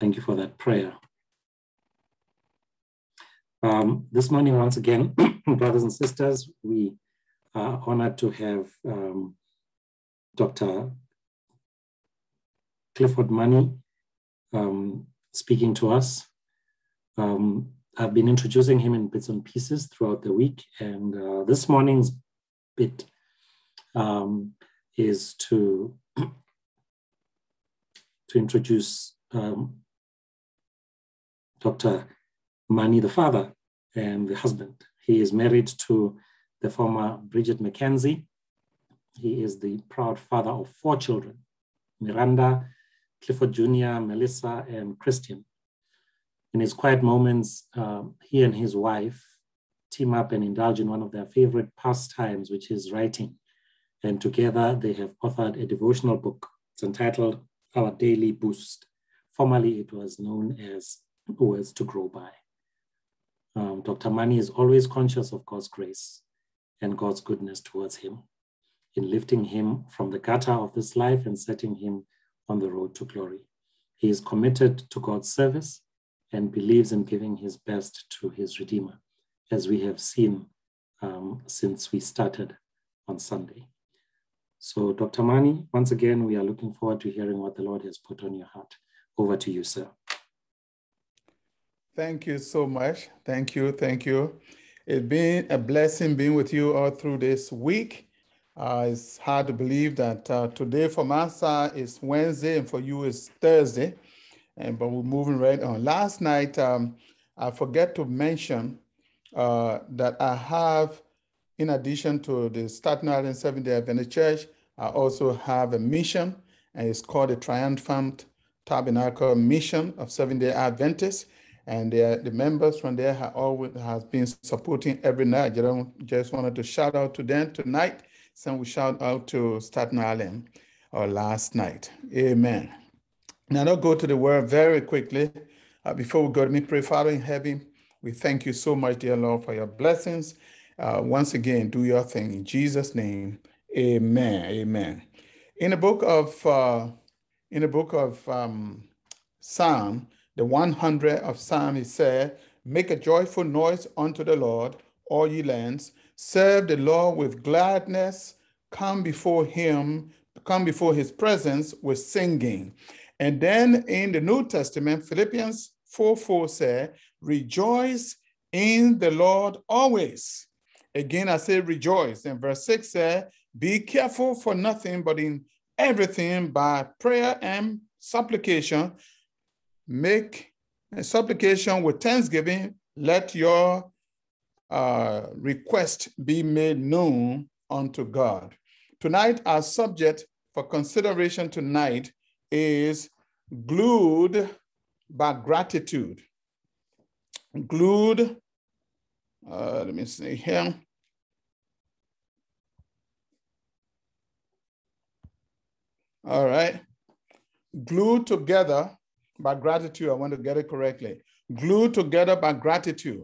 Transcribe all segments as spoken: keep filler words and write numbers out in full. Thank you for that prayer. Um, this morning, once again, brothers and sisters, we are honored to have um, Doctor Clifford Manie um, speaking to us. Um, I've been introducing him in bits and pieces throughout the week, and uh, this morning's bit um, is to, to introduce um, Doctor Manie, the father and the husband. He is married to the former Bridget McKenzie. He is the proud father of four children, Miranda, Clifford Junior, Melissa, and Christian. In his quiet moments, um, he and his wife team up and indulge in one of their favorite pastimes, which is writing. And together they have authored a devotional book. It's entitled Our Daily Boost. Formerly, it was known as Words to Grow By. Um, Doctor Manie is always conscious of God's grace and God's goodness towards him in lifting him from the gutter of this life and setting him on the road to glory. He is committed to God's service and believes in giving his best to his Redeemer, as we have seen um, since we started on Sunday. So, Doctor Manie, once again, we are looking forward to hearing what the Lord has put on your heart. Over to you, sir. Thank you so much. Thank you. Thank you. It's been a blessing being with you all through this week. Uh, it's hard to believe that uh, today for Massa is Wednesday and for you is Thursday. And but we're moving right on. Last night, um, I forget to mention uh, that I have, in addition to the Staten Island Seventh-day Adventist Church, I also have a mission, and it's called the Triumphant Tabernacle Mission of Seventh-day Adventists. And the, the members from there have always has been supporting every night. I just wanted to shout out to them tonight. So we shout out to Staten Island or last night. Amen. Now I'll go to the word very quickly. Uh, before we go, let me pray. Father in heaven, we thank you so much, dear Lord, for your blessings. Uh, once again, do your thing in Jesus' name. Amen. Amen. In the book of uh, in the book of um, Psalm. The one hundredth of Psalm, he said, make a joyful noise unto the Lord, all ye lands. Serve the Lord with gladness. Come before him, come before his presence with singing. And then in the New Testament, Philippians four four said, rejoice in the Lord always. Again, I say rejoice. And verse six said, be careful for nothing, but in everything by prayer and supplication, make a supplication with thanksgiving. Let your uh, request be made known unto God. Tonight, our subject for consideration tonight is glued by gratitude. Glued, uh, let me see here. All right. Glued together by gratitude. I want to get it correctly. Glued together by gratitude.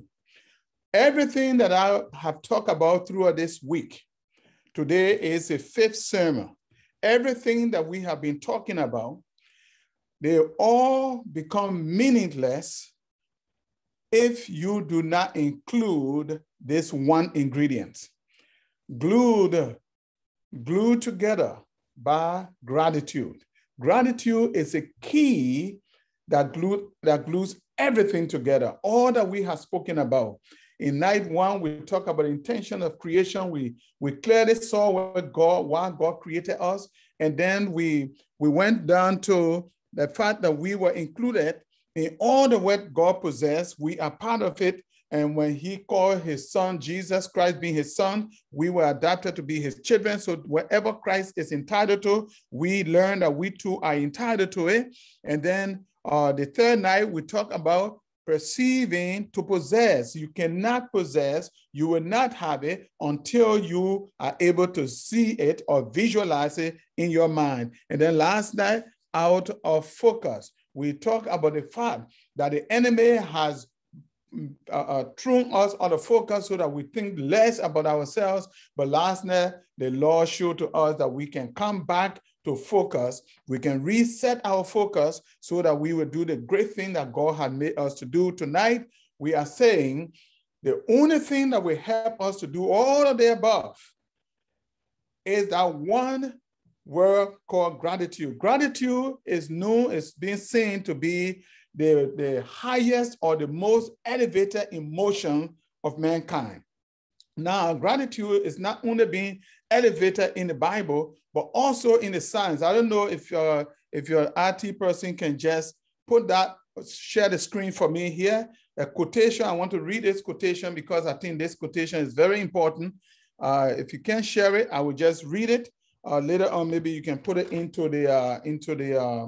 Everything that I have talked about throughout this week, today is a fifth sermon. Everything that we have been talking about, they all become meaningless if you do not include this one ingredient. Glued, glued together by gratitude. Gratitude is a key that glue, that glues everything together, all that we have spoken about. In night one, we talk about intention of creation. We, we clearly saw what God, why God created us. And then we, we went down to the fact that we were included in all the what God possessed. We are part of it. And when he called his son, Jesus Christ being his son, we were adopted to be his children. So whatever Christ is entitled to, we learn that we too are entitled to it. And then Uh, the third night, we talk about perceiving to possess. You cannot possess, you will not have it until you are able to see it or visualize it in your mind. And then last night, out of focus, we talk about the fact that the enemy has uh, uh, thrown us out of focus so that we think less about ourselves. But last night, the Lord showed to us that we can come back to focus. We can reset our focus so that we will do the great thing that God had made us to do. Tonight, we are saying the only thing that will help us to do all of the above is that one word called gratitude. Gratitude is known as being seen to be the, the highest or the most elevated emotion of mankind. Now, gratitude is not only being elevated in the Bible, but also in the science. I don't know if your if your I T person can just put that, share the screen for me here. A quotation. I want to read this quotation because I think this quotation is very important. Uh, if you can share it, I will just read it. Uh, later on, maybe you can put it into the uh, into the uh,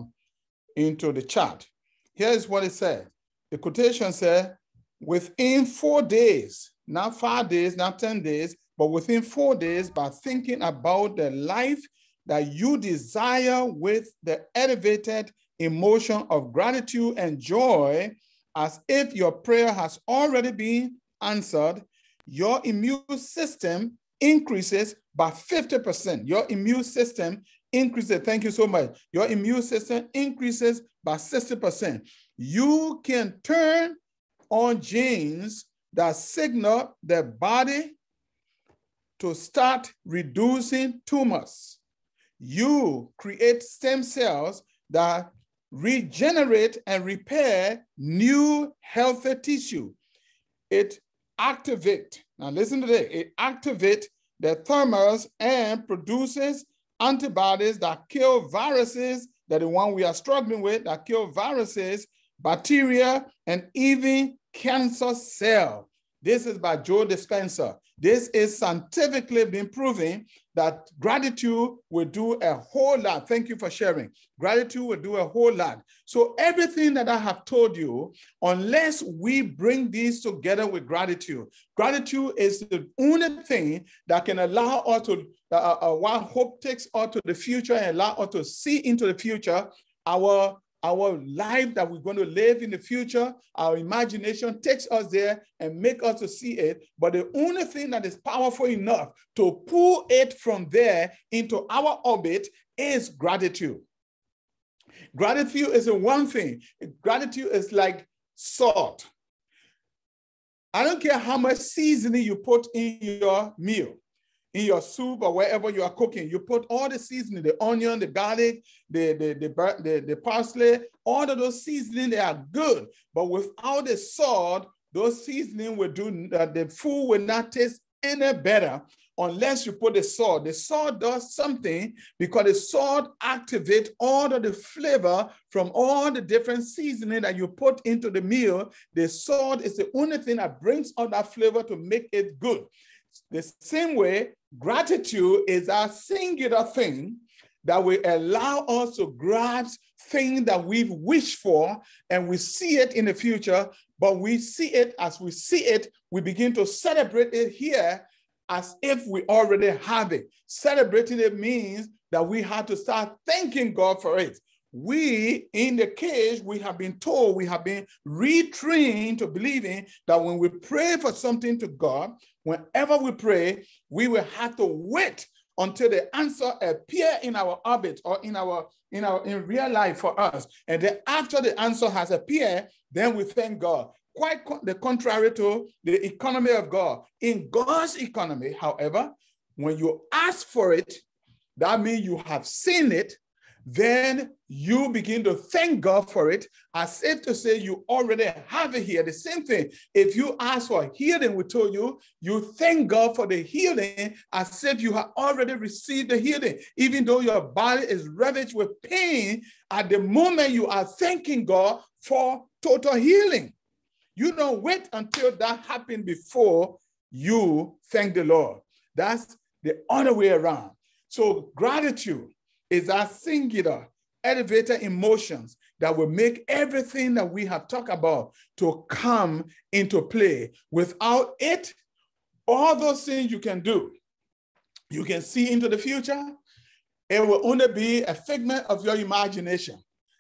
into the chat. Here is what it said. The quotation said, "Within four days." Not five days, not ten days, but within four days by thinking about the life that you desire with the elevated emotion of gratitude and joy, as if your prayer has already been answered, your immune system increases by fifty percent. Your immune system increases, thank you so much. Your immune system increases by sixty percent. You can turn on genes that signal the body to start reducing tumors. You create stem cells that regenerate and repair new healthy tissue. It activates, now listen to this, it activates the thymus and produces antibodies that kill viruses, that the one we are struggling with, that kill viruses, bacteria, and even cancer cell. This is by Joe Dispenza. This is scientifically been proven that gratitude will do a whole lot. Thank you for sharing. Gratitude will do a whole lot. So everything that I have told you, unless we bring these together with gratitude, gratitude is the only thing that can allow us to, uh, uh, while hope takes us to the future and allow us to see into the future, our Our life that we're going to live in the future, our imagination takes us there and make us to see it. But the only thing that is powerful enough to pull it from there into our orbit is gratitude. Gratitude is the one thing. Gratitude is like salt. I don't care how much seasoning you put in your meal, in your soup or wherever you are cooking, you put all the seasoning, the onion, the garlic, the, the, the, the, the parsley, all of those seasoning, they are good. But without the salt, those seasoning will do, uh, the food will not taste any better unless you put the salt. The salt does something because the salt activates all of the flavor from all the different seasoning that you put into the meal. The salt is the only thing that brings out that flavor to make it good. The same way, gratitude is a singular thing that will allow us to grasp things that we've wished for, and we see it in the future, but we see it, as we see it, we begin to celebrate it here as if we already have it. Celebrating it means that we have to start thanking God for it. We, in the cage, we have been told, we have been retrained to believing that when we pray for something to God, whenever we pray, we will have to wait until the answer appears in our orbit or in our, in our in real life for us. And then after the answer has appeared, then we thank God. Quite the contrary to the economy of God. In God's economy, however, when you ask for it, that means you have seen it, then you begin to thank God for it, as if to say you already have it here. The same thing, if you ask for healing, we told you, you thank God for the healing, as if you have already received the healing. Even though your body is ravaged with pain, at the moment you are thanking God for total healing. You don't wait until that happened before you thank the Lord. That's the other way around. So gratitude is that singular, elevated emotions that will make everything that we have talked about to come into play. Without it, all those things you can do, you can see into the future, it will only be a figment of your imagination.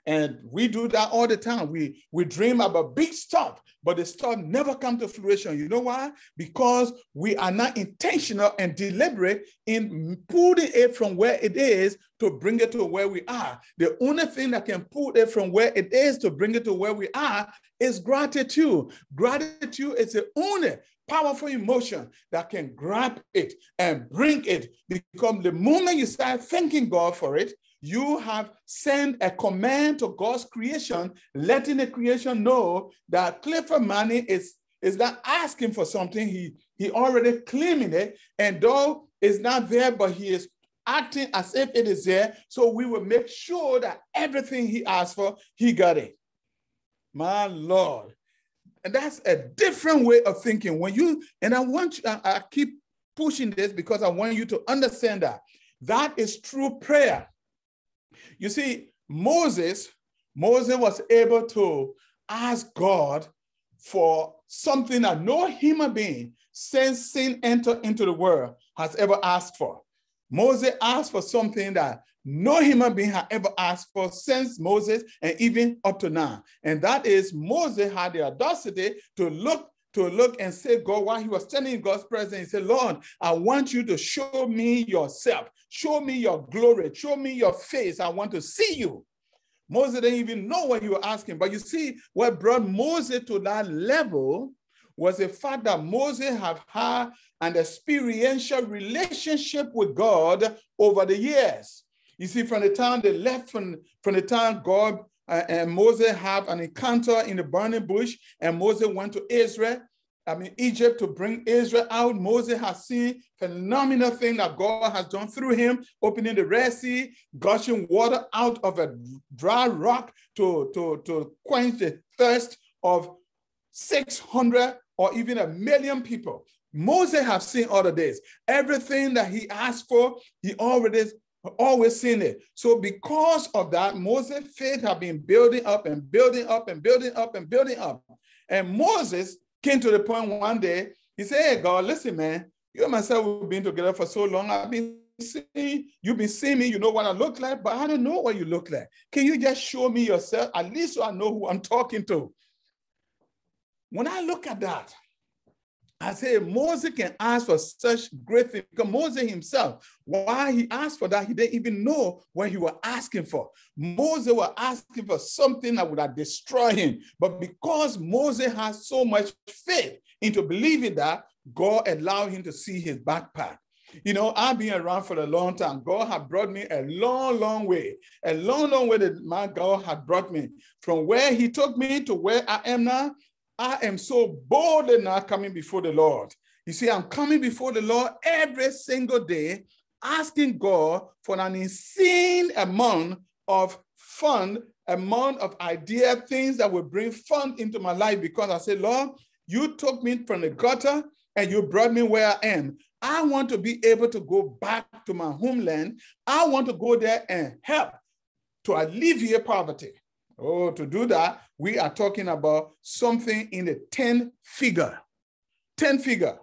And we do that all the time. We, we dream about big stuff, but the stuff never comes to fruition. You know why? Because we are not intentional and deliberate in pulling it from where it is to bring it to where we are. The only thing that can pull it from where it is to bring it to where we are is gratitude. Gratitude is the only powerful emotion that can grab it and bring it. Because the moment you start thanking God for it, you have sent a command to God's creation, letting the creation know that Clifford Manie is, is not asking for something. He, he already claiming it, and though it's not there, but he is acting as if it is there. So we will make sure that everything he asked for, he got it. My Lord. And that's a different way of thinking. When you, and I want you, I, I keep pushing this because I want you to understand that. That is true prayer. You see, Moses, Moses was able to ask God for something that no human being since sin entered into the world has ever asked for. Moses asked for something that no human being had ever asked for since Moses and even up to now. And that is, Moses had the audacity to look to look and say, God, while he was standing in God's presence, he said, Lord, I want you to show me yourself. Show me your glory. Show me your face. I want to see you. Moses didn't even know what you were asking. But you see, what brought Moses to that level was the fact that Moses had had an experiential relationship with God over the years. You see, from the time they left, from, from the time God Uh, and Moses had an encounter in the burning bush, and Moses went to Israel, I mean Egypt, to bring Israel out. Moses has seen phenomenal thing that God has done through him, opening the Red Sea, gushing water out of a dry rock to, to, to quench the thirst of six hundred or even a million people. Moses has seen all of this. Everything that he asked for, he already always seen it. So because of that, Moses' faith had been building up and building up and building up and building up. And Moses came to the point one day, he said, hey God, listen, man, you and myself, we've been together for so long. I've been seeing, you've been seeing me, you know what I look like, but I don't know what you look like. Can you just show me yourself? At least so I know who I'm talking to. When I look at that, I say Moses can ask for such great things because Moses himself, while he asked for that, he didn't even know what he was asking for. Moses was asking for something that would have destroyed him. But because Moses had so much faith into believing that, God allowed him to see his backpack. You know, I've been around for a long time. God had brought me a long, long way. A long, long way that my God had brought me. From where he took me to where I am now, I am so boldly now coming before the Lord. You see, I'm coming before the Lord every single day, asking God for an insane amount of fun, amount of idea, things that will bring fun into my life. Because I say, Lord, you took me from the gutter and you brought me where I am. I want to be able to go back to my homeland. I want to go there and help to alleviate poverty. Oh, to do that, we are talking about something in the ten figure. ten figure.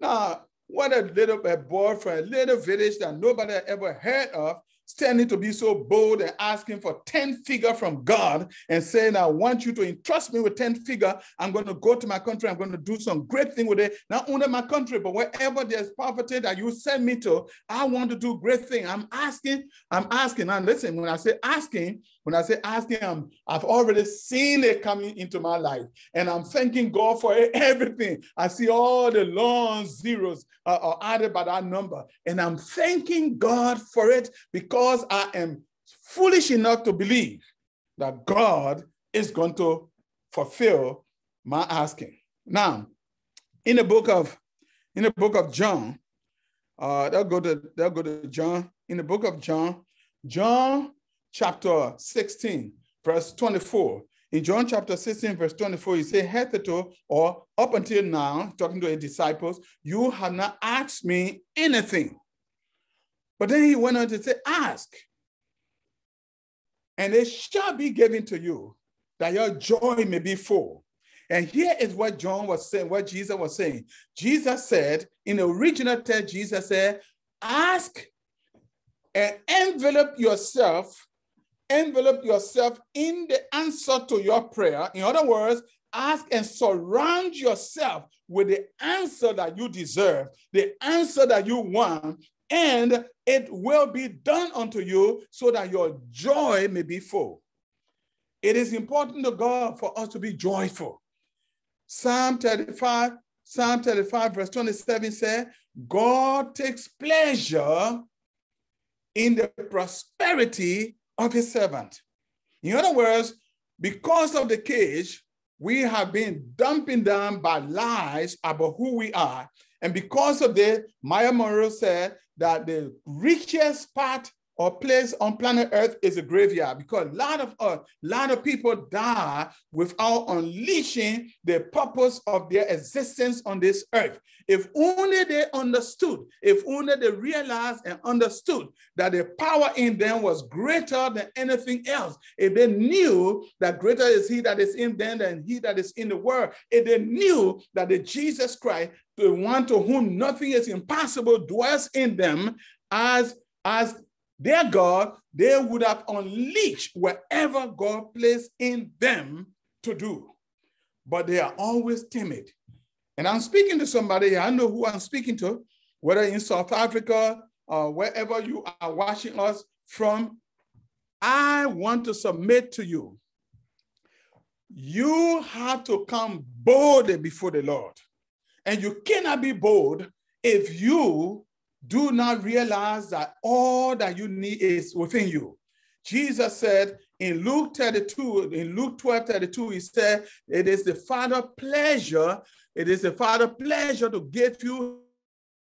Now, what a little a boy from a little village that nobody ever heard of, standing to be so bold and asking for ten figure from God and saying, I want you to entrust me with ten figure. I'm going to go to my country. I'm going to do some great thing with it. Not only my country, but wherever there's poverty that you send me to, I want to do great thing. I'm asking, I'm asking. And listen, when I say asking, when I say asking, I'm, I've already seen it coming into my life. And I'm thanking God for everything. I see all the long zeros are, are added by that number. And I'm thanking God for it because Because I am foolish enough to believe that God is going to fulfill my asking. Now, in the book of in the book of John, uh, they'll go to they'll go to John. In the book of John, John chapter sixteen, verse twenty-four. In John chapter sixteen, verse twenty-four, he said, "Hitherto, or up until now, talking to his disciples, you have not asked me anything." But then he went on to say, ask, and it shall be given to you, that your joy may be full. And here is what John was saying, what Jesus was saying. Jesus said, in the original text, Jesus said, ask and envelop yourself envelop yourself in the answer to your prayer. In other words, ask and surround yourself with the answer that you deserve, the answer that you want, and it will be done unto you so that your joy may be full. It is important to God for us to be joyful. Psalm thirty-five, Psalm thirty-five verse twenty-seven says, God takes pleasure in the prosperity of his servant. In other words, because of the cage, we have been dumping down by lies about who we are. And because of this, Maya Moreau said that the richest part or place on planet Earth is a graveyard, because a lot of us, a lot of people die without unleashing the purpose of their existence on this earth. If only they understood, if only they realized and understood that the power in them was greater than anything else, if they knew that greater is he that is in them than he that is in the world, if they knew that the Jesus Christ, the one to whom nothing is impossible, dwells in them as, as their God, they would have unleashed whatever God placed in them to do. But they are always timid. And I'm speaking to somebody, I know who I'm speaking to, whether in South Africa or wherever you are watching us from, I want to submit to you. You have to come boldly before the Lord. And you cannot be bold if you do not realize that all that you need is within you. Jesus said in Luke thirty-two, in Luke twelve thirty-two, he said, it is the Father's pleasure, it is the Father's pleasure to give you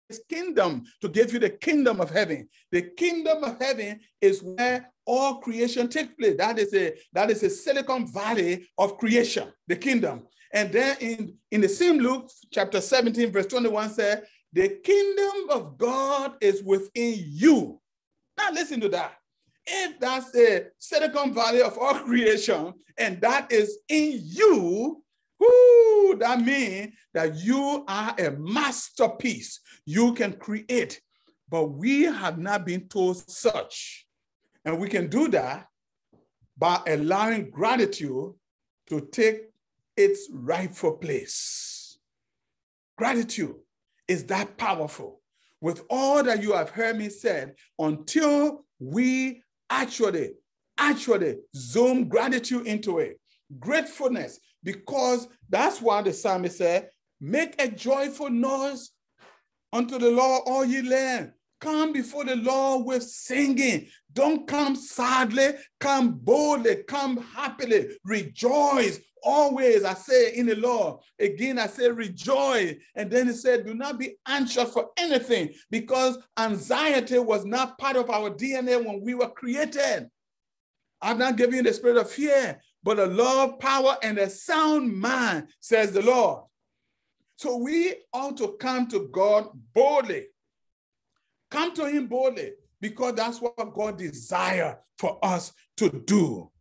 his kingdom, to give you the kingdom of heaven. The kingdom of heaven is where all creation takes place. That is a, that is a Silicon Valley of creation, the kingdom. And then in, in the same Luke chapter seventeen, verse twenty-one said, the kingdom of God is within you. Now listen to that. If that's the Silicon Valley of all creation and that is in you, whoo, that means that you are a masterpiece. You can create, but we have not been told such. And we can do that by allowing gratitude to take its rightful place. Gratitude is that powerful. With all that you have heard me said, until we actually, actually zoom gratitude into it, gratefulness, because that's why the psalmist said, make a joyful noise unto the Lord, all ye land. Come before the Lord with singing. Don't come sadly, come boldly, come happily, rejoice. Always, I say in the Lord, again, I say rejoice. And then he said, do not be anxious for anything, because anxiety was not part of our D N A when we were created. I've not given you the spirit of fear, but a love, power, and a sound mind, says the Lord. So we ought to come to God boldly. Come to him boldly, because that's what God desires for us to do.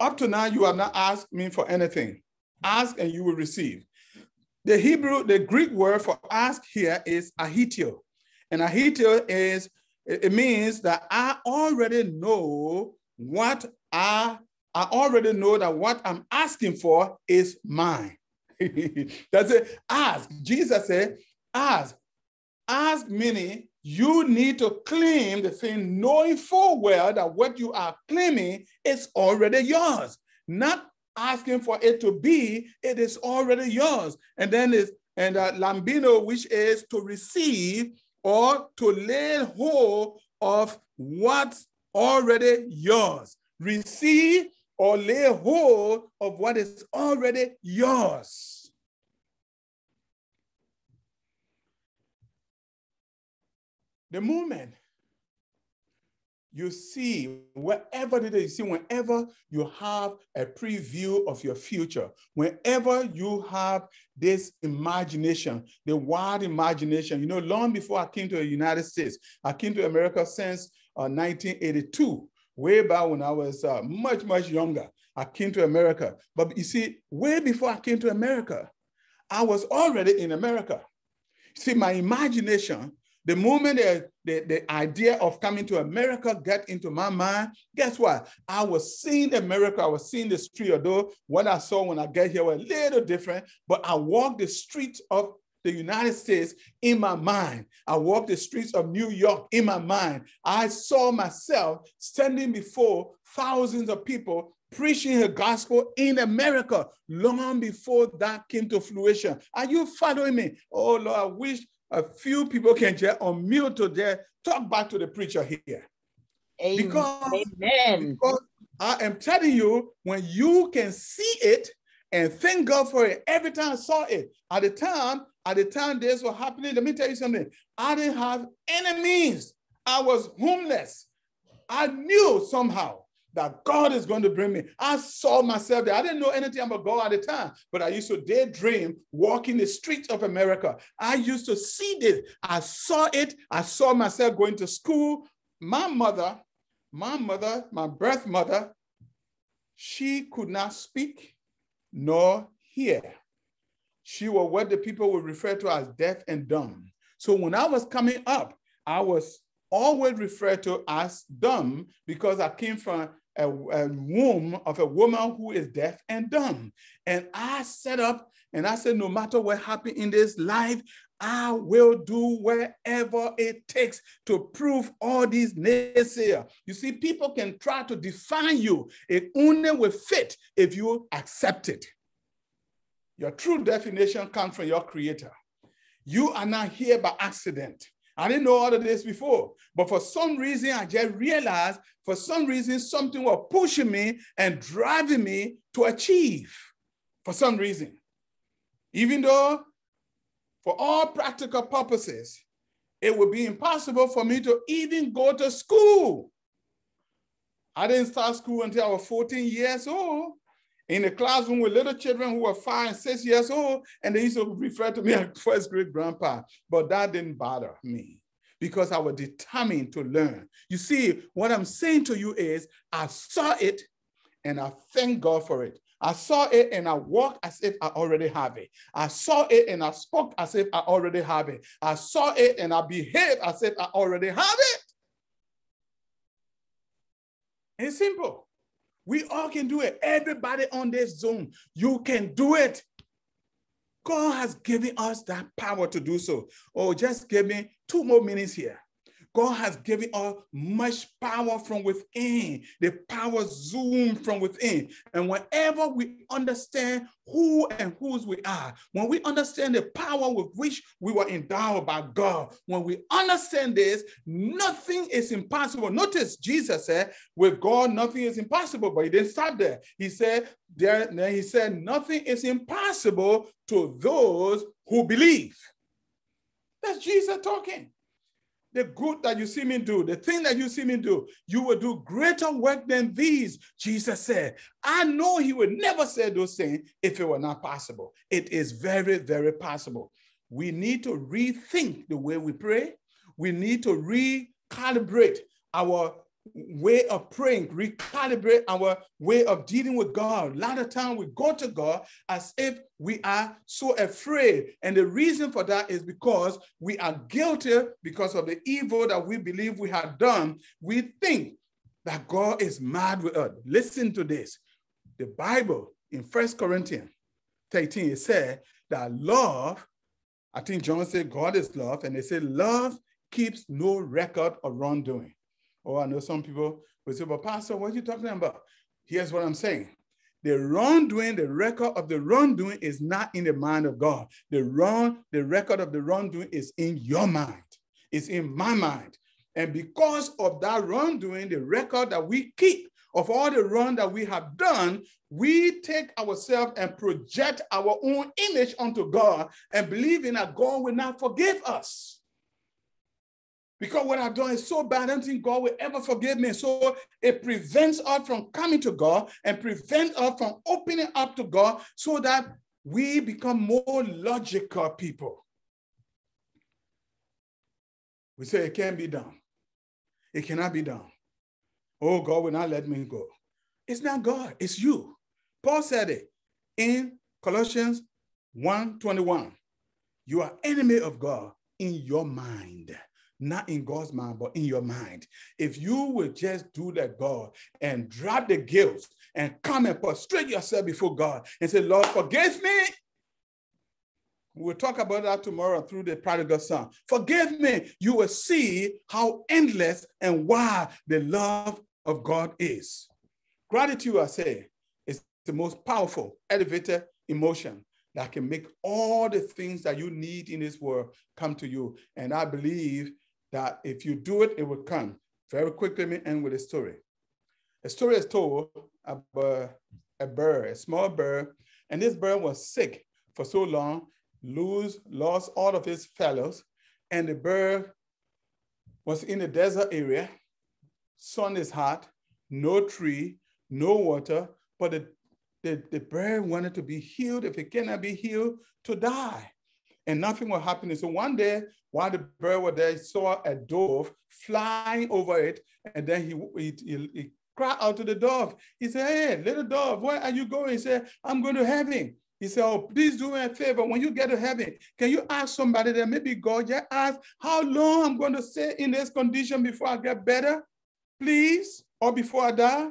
Up to now, you have not asked me for anything. Ask and you will receive. The Hebrew, the Greek word for ask here is ahitio. And ahitio is, it means that I already know what I, I already know that what I'm asking for is mine. That's it. Ask. Jesus said, ask. Ask meaning you need to claim the thing, knowing full well that what you are claiming is already yours. Not asking for it to be, it is already yours. And then it's, and uh, lambino, which is to receive or to lay hold of what's already yours. Receive or lay hold of what is already yours. The moment you see, wherever it is, you see, whenever you have a preview of your future, whenever you have this imagination, the wild imagination, you know, long before I came to the United States, I came to America since uh, nineteen eighty-two, way back when I was uh, much, much younger, I came to America. But you see, way before I came to America, I was already in America. See, my imagination The moment the, the, the idea of coming to America got into my mind, guess what? I was seeing America. I was seeing the street, although what I saw when I got here was a little different, but I walked the streets of the United States in my mind. I walked the streets of New York in my mind. I saw myself standing before thousands of people preaching the gospel in America long before that came to fruition. Are you following me? Oh, Lord, I wish a few people can just unmute to their talk back to the preacher here. Amen. Because, because I am telling you, when you can see it and thank God for it, every time I saw it, at the time, at the time this was happening, let me tell you something. I didn't have any means. I was homeless. I knew somehow that God is going to bring me. I saw myself there. I didn't know anything about God at the time, but I used to daydream walking the streets of America. I used to see this. I saw it. I saw myself going to school. My mother, my mother, my birth mother, she could not speak nor hear. She was what the people would refer to as deaf and dumb. So when I was coming up, I was always referred to as dumb because I came from a, a womb of a woman who is deaf and dumb. And I set up and I said, no matter what happened in this life, I will do whatever it takes to prove all these naysayers. You see, people can try to define you. It only will fit if you accept it. Your true definition comes from your creator. You are not here by accident. I didn't know all of this before, but for some reason, I just realized, for some reason, something was pushing me and driving me to achieve, for some reason. Even though, for all practical purposes, it would be impossible for me to even go to school. I didn't start school until I was fourteen years old. In the classroom with little children who were five and six years old, and they used to refer to me as first grade grandpa. But that didn't bother me because I was determined to learn. You see, what I'm saying to you is I saw it and I thank God for it. I saw it and I walked as if I already have it. I saw it and I spoke as if I already have it. I saw it and I behaved as if I already have it. It's simple. We all can do it. Everybody on this Zoom, you can do it. God has given us that power to do so. Oh, just give me two more minutes here. God has given us much power from within. The power Zoom from within. And whenever we understand who and whose we are, when we understand the power with which we were endowed by God, when we understand this, nothing is impossible. Notice Jesus said, with God, nothing is impossible, but he didn't stop there. He said, there, he said, nothing is impossible to those who believe. That's Jesus talking. The good that you see me do, the thing that you see me do, you will do greater work than these, Jesus said. I know he would never say those things if it were not possible. It is very, very possible. We need to rethink the way we pray. We need to recalibrate our way of praying, recalibrate our way of dealing with God. A lot of times we go to God as if we are so afraid. And the reason for that is because we are guilty because of the evil that we believe we have done. We think that God is mad with us. Listen to this. The Bible in First Corinthians thirteen, it said that love, I think John said God is love, and they said love keeps no record of wrongdoing. Oh, I know some people will say, but Pastor, what are you talking about? Here's what I'm saying. The wrongdoing, the record of the wrongdoing is not in the mind of God. The wrong, the record of the wrongdoing is in your mind. It's in my mind. And because of that wrongdoing, the record that we keep of all the wrong that we have done, we take ourselves and project our own image onto God and believing that God will not forgive us. Because what I've done is so bad, I don't think God will ever forgive me. So it prevents us from coming to God and prevents us from opening up to God so that we become more logical people. We say, it can't be done. It cannot be done. Oh, God will not let me go. It's not God, it's you. Paul said it in Colossians one twenty-one. You are enemy of God in your mind. not in God's mind, but in your mind. If you will just do that, God, and drop the guilt and come and prostrate yourself before God and say, Lord, forgive me. We'll talk about that tomorrow through the prodigal son. Forgive me. You will see how endless and wide the love of God is. Gratitude, I say, is the most powerful, elevated emotion that can make all the things that you need in this world come to you. And I believe that if you do it, it will come. Very quickly, let me end with a story. A story is told about a bird, a small bird, and this bird was sick for so long, lose, lost all of his fellows, and the bird was in a desert area, sun is hot, no tree, no water, but the The, the bird wanted to be healed. If it cannot be healed, to die. And nothing was happening. So one day, while the bird was there, he saw a dove flying over it. And then he, he, he, he cried out to the dove. He said, hey, little dove, where are you going? He said, I'm going to heaven. He said, oh, please do me a favor. When you get to heaven, can you ask somebody that maybe God just asked how long I'm going to stay in this condition before I get better, please, or before I die?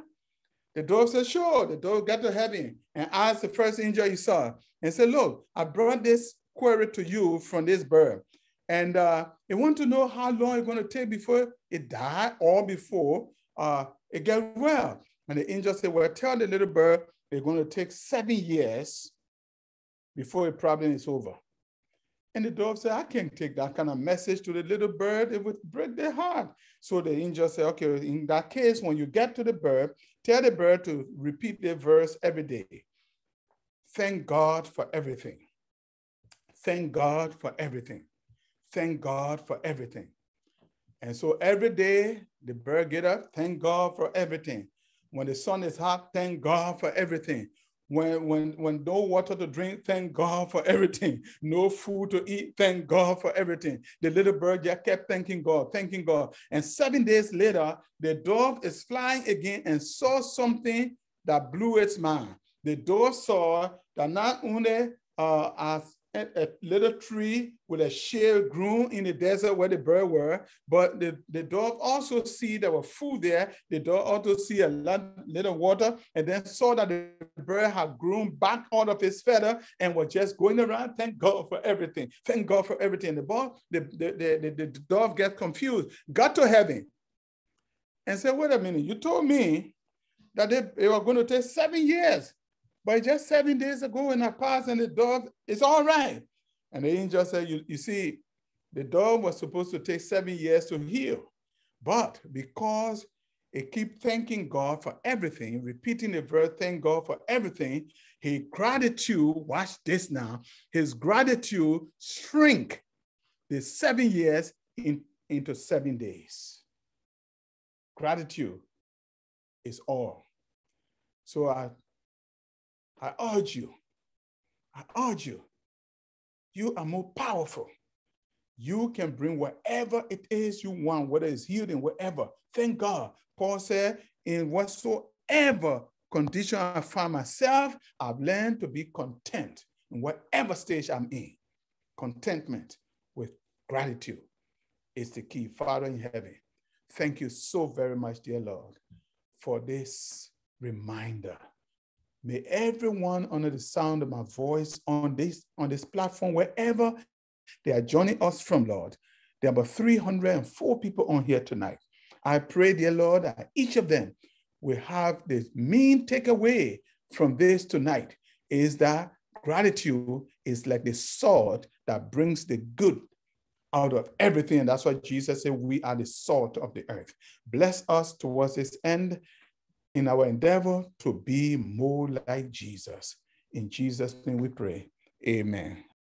The dove said, sure. The dove got to heaven and asked the first angel he saw and said, look, I brought this query to you from this bird. And uh, it want to know how long it's going to take before it dies or before uh, it gets well. And the angel said, well, tell the little bird it's going to take seven years before the problem is over. And the dove said, I can't take that kind of message to the little bird. It would break their heart. So the angel said, okay, in that case, when you get to the bird, tell the bird to repeat the verse every day. Thank God for everything. Thank God for everything. Thank God for everything. And so every day, the bird get up, thank God for everything. When the sun is hot, thank God for everything. When, when, when no water to drink, thank God for everything. No food to eat, thank God for everything. The little bird just kept thanking God, thanking God. And seven days later, the dove is flying again and saw something that blew its mind. The dove saw that not only uh, as a, a little tree with a shade grew in the desert where the bird were, but the, the dove also see there was food there. The dove also see a lot, little water, and then saw that the bird had grown back out of his feather and was just going around. Thank God for everything. Thank God for everything. The, ball, the, the, the, the, the dove got confused, got to heaven and said, wait a minute, you told me that they, they were going to take seven years. But just seven days ago when I passed and the dove, it's all right. And the angel said, you, you see, the dove was supposed to take seven years to heal. But because it keep thanking God for everything, repeating the verse, thank God for everything, his gratitude, watch this now, his gratitude shrink the seven years in, into seven days. Gratitude is all. So I I urge you, I urge you, you are more powerful. You can bring whatever it is you want, whether it's healing, whatever. Thank God. Paul said, in whatsoever condition I find myself, I've learned to be content in whatever stage I'm in. Contentment with gratitude is the key. Father in heaven, thank you so very much, dear Lord, for this reminder. May everyone under the sound of my voice on this, on this platform, wherever they are joining us from, Lord, there are about three hundred four people on here tonight. I pray, dear Lord, that each of them will have this main takeaway from this tonight, is that gratitude is like the salt that brings the good out of everything. And that's why Jesus said, we are the salt of the earth. Bless us towards this end, in our endeavor to be more like Jesus. In Jesus' name we pray, amen.